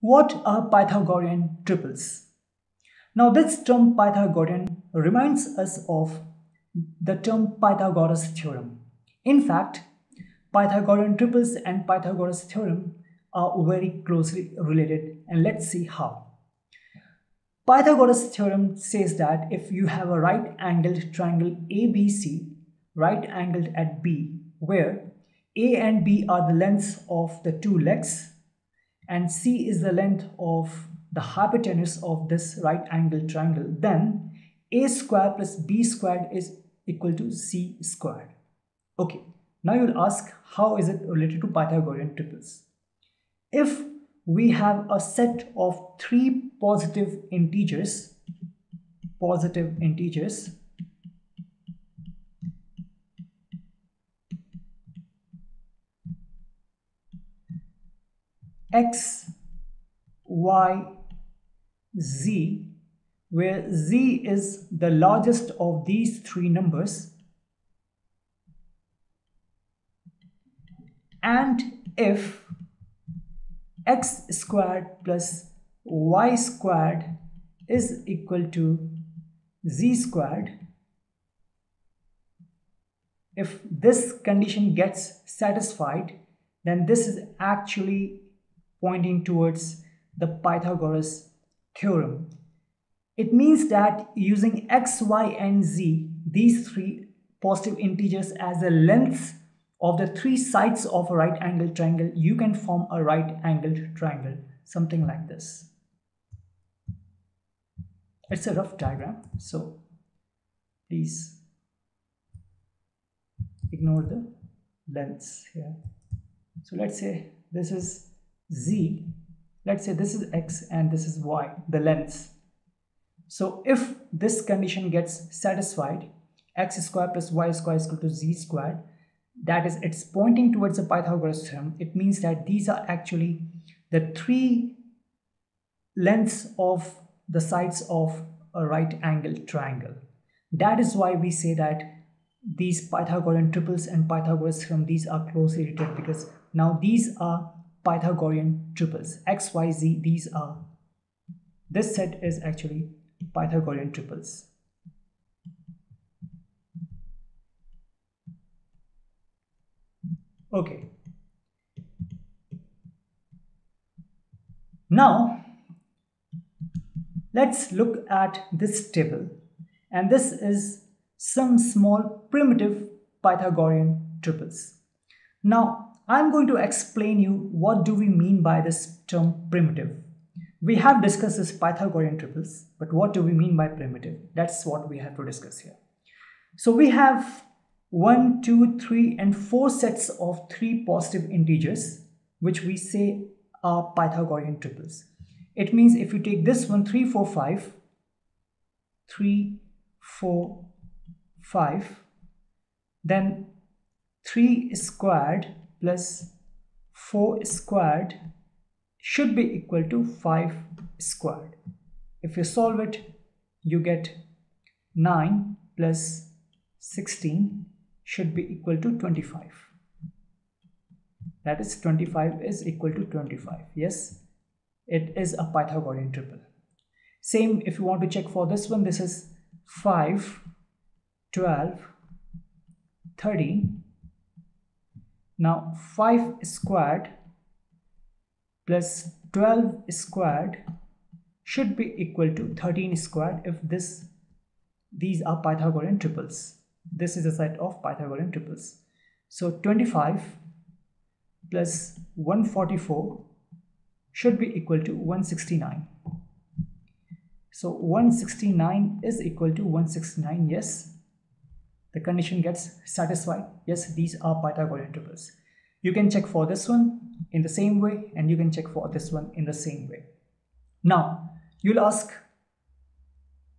What are Pythagorean triples? Now this term Pythagorean reminds us of the term Pythagoras theorem. In fact, Pythagorean triples and Pythagoras theorem are very closely related, and let's see how. Pythagoras theorem says that if you have a right angled triangle ABC, right angled at B, where A and B are the lengths of the two legs and C is the length of the hypotenuse of this right angled triangle, then A squared plus B squared is equal to C squared. Okay, now you'll ask, how is it related to Pythagorean triples? If we have a set of three positive integers, x, y, z, where z is the largest of these three numbers, and if x squared plus y squared is equal to z squared, if this condition gets satisfied, then this is actually pointing towards the Pythagoras theorem. It means that using x, y and z, these three positive integers, as the lengths of the three sides of a right angled triangle, you can form a right angled triangle, something like this. It's a rough diagram, so please ignore the lengths here. So let's say this is z, let's say this is x and this is y, the lengths. So if this condition gets satisfied, x squared plus y squared is equal to z squared, that is, it's pointing towards the Pythagoras theorem. It means that these are actually the three lengths of the sides of a right angled triangle. That is why we say that these Pythagorean triples and Pythagoras theorem, these are closely related, because now these are Pythagorean triples. X, Y, Z, these are, this set is actually Pythagorean triples. Okay, now let's look at this table, and this is some small primitive Pythagorean triples. Now I'm going to explain you what do we mean by this term primitive. We have discussed this Pythagorean triples, but what do we mean by primitive? That's what we have to discuss here. So we have 1, 2, 3 and 4 sets of 3 positive integers, which we say are Pythagorean triples. It means if you take this one, 3, 4, 5, 3, 4, 5, then 3 squared plus 4 squared should be equal to 5 squared. If you solve it, you get 9 plus 16 should be equal to 25. That is, 25 is equal to 25. Yes, it is a Pythagorean triple. Same if you want to check for this one, this is 5, 12, 13. Now 5 squared plus 12 squared should be equal to 13 squared if these are Pythagorean triples. This is a set of Pythagorean triples. So 25 plus 144 should be equal to 169. So 169 is equal to 169. Yes, the condition gets satisfied. Yes, these are Pythagorean triples. You can check for this one in the same way, and you can check for this one in the same way. Now you'll ask,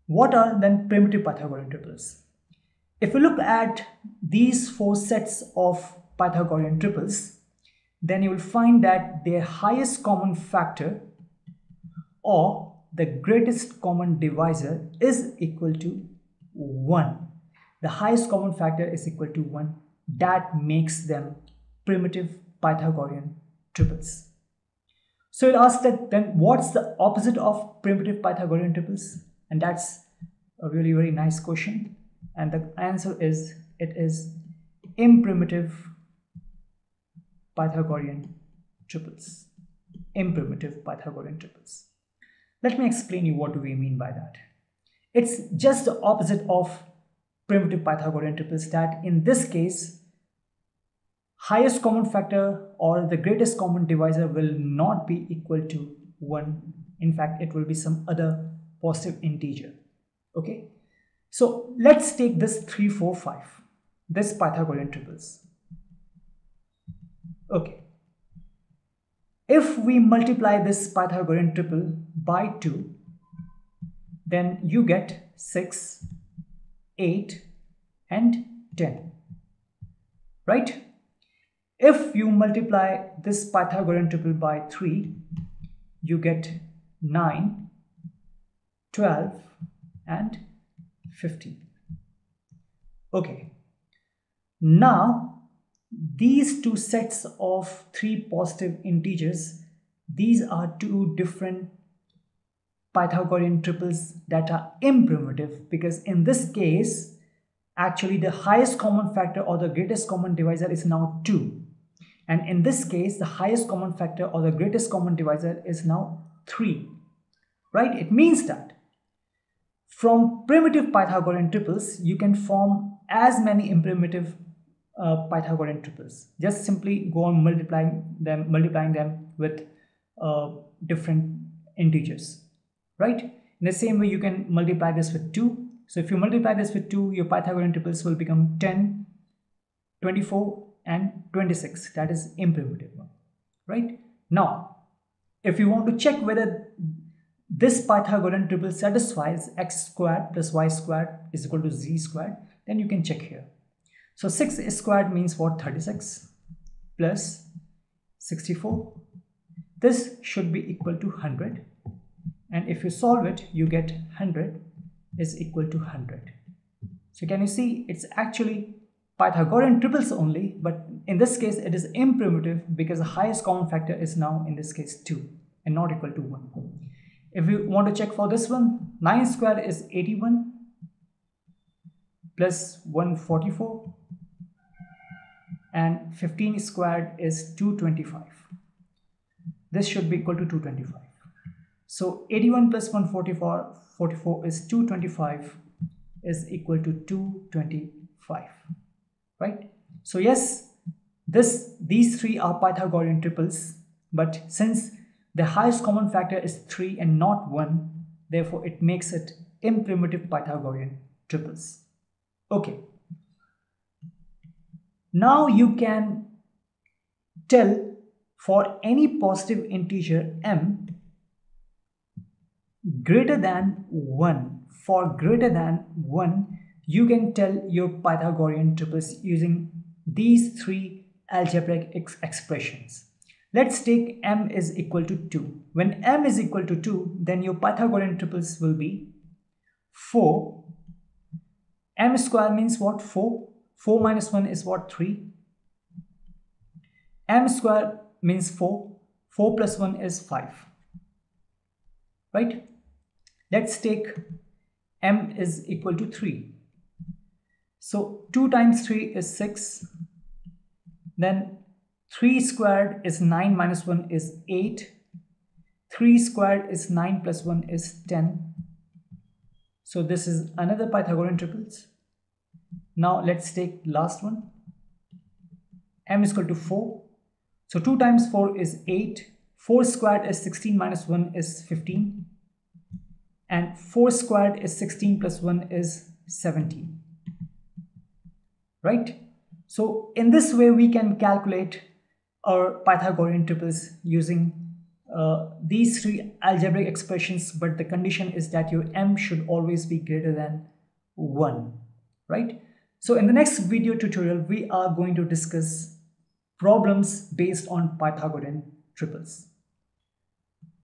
what are then primitive Pythagorean triples? If you look at these four sets of Pythagorean triples, then you will find that their highest common factor or the greatest common divisor is equal to 1. The highest common factor is equal to 1. That makes them primitive Pythagorean triples. So you'll ask that then what's the opposite of primitive Pythagorean triples? And that's a really, very nice question. And the answer is, it is imprimitive Pythagorean triples. Imprimitive Pythagorean triples. Let me explain you what do we mean by that. It's just the opposite of primitive Pythagorean triples, that in this case, highest common factor or the greatest common divisor will not be equal to 1. In fact, it will be some other positive integer. Okay, so let's take this 3, 4, 5, this Pythagorean triples. Okay, if we multiply this Pythagorean triple by 2, then you get 6, 8 and 10, right? If you multiply this Pythagorean triple by 3, you get 9, 12 and 15. Okay, now these two sets of three positive integers, these are two different Pythagorean triples that are imprimitive, because in this case actually the highest common factor or the greatest common divisor is now 2, and in this case the highest common factor or the greatest common divisor is now 3, right? It means that from primitive Pythagorean triples you can form as many imprimitive Pythagorean triples. Just simply go on multiplying them with different integers, right? In the same way you can multiply this with 2. So if you multiply this with 2, your Pythagorean triples will become 10, 24 and 26. That is imprimitive one, right? Now if you want to check whether this Pythagorean triple satisfies x squared plus y squared is equal to z squared, then you can check here. So 6 squared means what? 36 plus 64. This should be equal to 100. And if you solve it, you get 100 is equal to 100. So can you see, it's actually Pythagorean triples only, but in this case it is imprimitive because the highest common factor is now in this case 2 and not equal to 1. If you want to check for this one, 9 squared is 81 plus 144 and 15 squared is 225. This should be equal to 225. So 81 plus 144 is 225 is equal to 225, right? So yes, these three are Pythagorean triples, but since the highest common factor is 3 and not 1, therefore it makes it imprimitive Pythagorean triples. Okay, now you can tell for any positive integer m greater than 1, for greater than 1, you can tell your Pythagorean triples using these three algebraic expressions. Let's take m is equal to 2. When m is equal to 2, then your Pythagorean triples will be 4. M square means what? 4. 4 minus 1 is what? 3. M square means 4. 4 plus 1 is 5. Right? Let's take m is equal to 3. So 2 times 3 is 6. Then 3 squared is 9 minus 1 is 8. 3 squared is 9 plus 1 is 10. So this is another Pythagorean triples. Now let's take last one. M is equal to 4. So 2 times 4 is 8. 4 squared is 16 minus 1 is 15. And 4 squared is 16 plus 1 is 17. Right? So in this way we can calculate our Pythagorean triples using these three algebraic expressions, but the condition is that your m should always be greater than 1, right? So in the next video tutorial we are going to discuss problems based on Pythagorean triples.